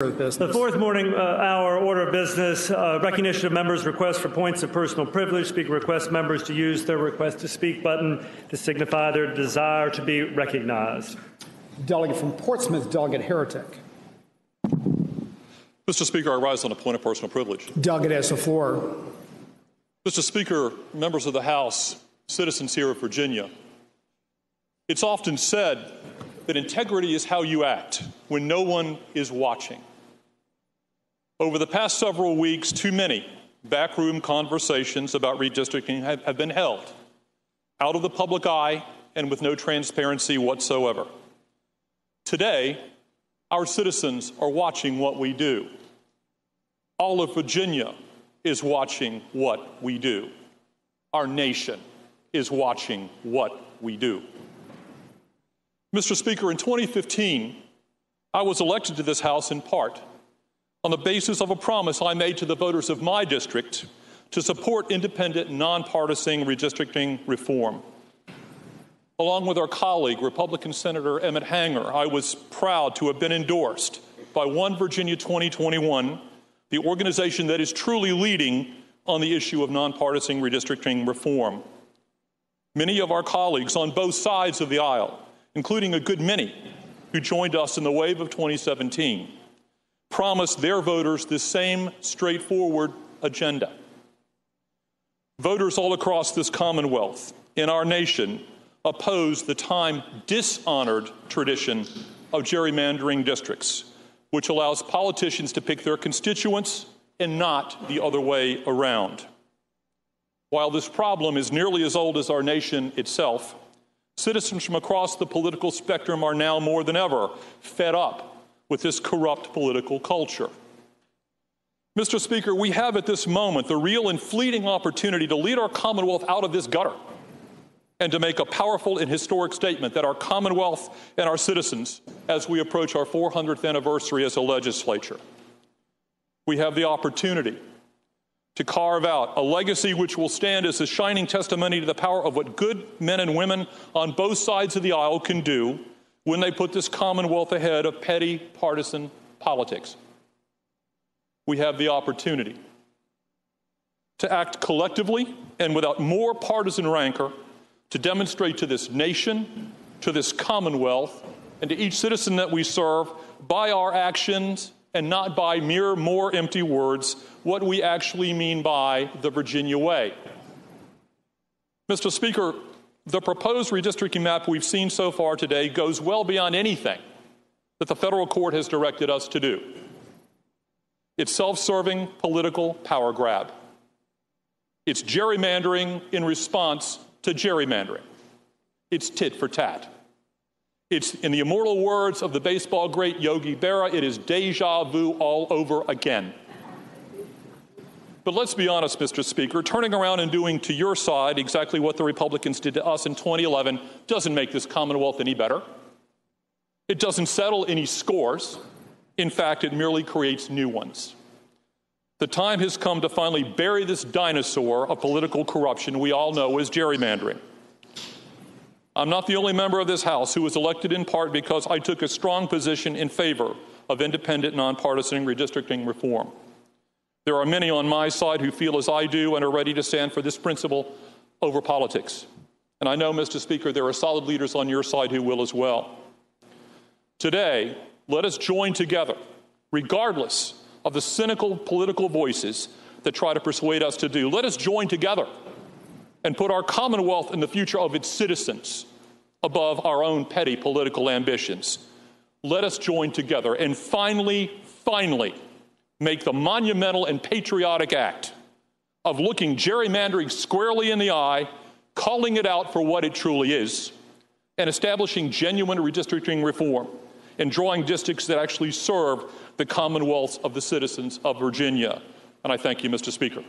The fourth morning hour order of business, recognition of members' requests for points of personal privilege. Speaker requests members to use their request to speak button to signify their desire to be recognized. Delegate from Portsmouth, Delegate Heretick. Mr. Speaker, I rise on a point of personal privilege. Delegate has the floor. Mr. Speaker, members of the House, citizens here of Virginia, it's often said that integrity is how you act when no one is watching. Over the past several weeks, too many backroom conversations about redistricting have been held out of the public eye and with no transparency whatsoever. Today, our citizens are watching what we do. All of Virginia is watching what we do. Our nation is watching what we do. Mr. Speaker, in 2015, I was elected to this House in part on the basis of a promise I made to the voters of my district to support independent, nonpartisan redistricting reform. Along with our colleague, Republican Senator Emmett Hanger, I was proud to have been endorsed by One Virginia 2021, the organization that is truly leading on the issue of nonpartisan redistricting reform. Many of our colleagues on both sides of the aisle, including a good many who joined us in the wave of 2017, promised their voters this same straightforward agenda. Voters all across this Commonwealth in our nation oppose the time-dishonored tradition of gerrymandering districts, which allows politicians to pick their constituents and not the other way around. While this problem is nearly as old as our nation itself, citizens from across the political spectrum are now more than ever fed up with this corrupt political culture. Mr. Speaker, we have at this moment the real and fleeting opportunity to lead our Commonwealth out of this gutter and to make a powerful and historic statement that our Commonwealth and our citizens as we approach our 400th anniversary as a legislature. We have the opportunity to carve out a legacy which will stand as a shining testimony to the power of what good men and women on both sides of the aisle can do when they put this Commonwealth ahead of petty partisan politics. We have the opportunity to act collectively and without more partisan rancor to demonstrate to this nation, to this Commonwealth, and to each citizen that we serve by our actions and not by mere more empty words, what we actually mean by the Virginia way. Mr. Speaker, the proposed redistricting map we've seen so far today goes well beyond anything that the federal court has directed us to do. It's self-serving political power grab. It's gerrymandering in response to gerrymandering. It's tit for tat. It's, in the immortal words of the baseball great Yogi Berra, it is deja vu all over again. But let's be honest, Mr. Speaker, turning around and doing to your side exactly what the Republicans did to us in 2011 doesn't make this Commonwealth any better. It doesn't settle any scores. In fact, it merely creates new ones. The time has come to finally bury this dinosaur of political corruption we all know as gerrymandering. I'm not the only member of this House who was elected in part because I took a strong position in favor of independent, nonpartisan redistricting reform. There are many on my side who feel as I do and are ready to stand for this principle over politics. And I know, Mr. Speaker, there are solid leaders on your side who will as well. Today, let us join together, regardless of the cynical political voices that try to persuade us to do. Let us join together and put our Commonwealth and the future of its citizens above our own petty political ambitions. Let us join together and finally make the monumental and patriotic act of looking gerrymandering squarely in the eye, calling it out for what it truly is, and establishing genuine redistricting reform and drawing districts that actually serve the Commonwealths of the citizens of Virginia. And I thank you, Mr. Speaker.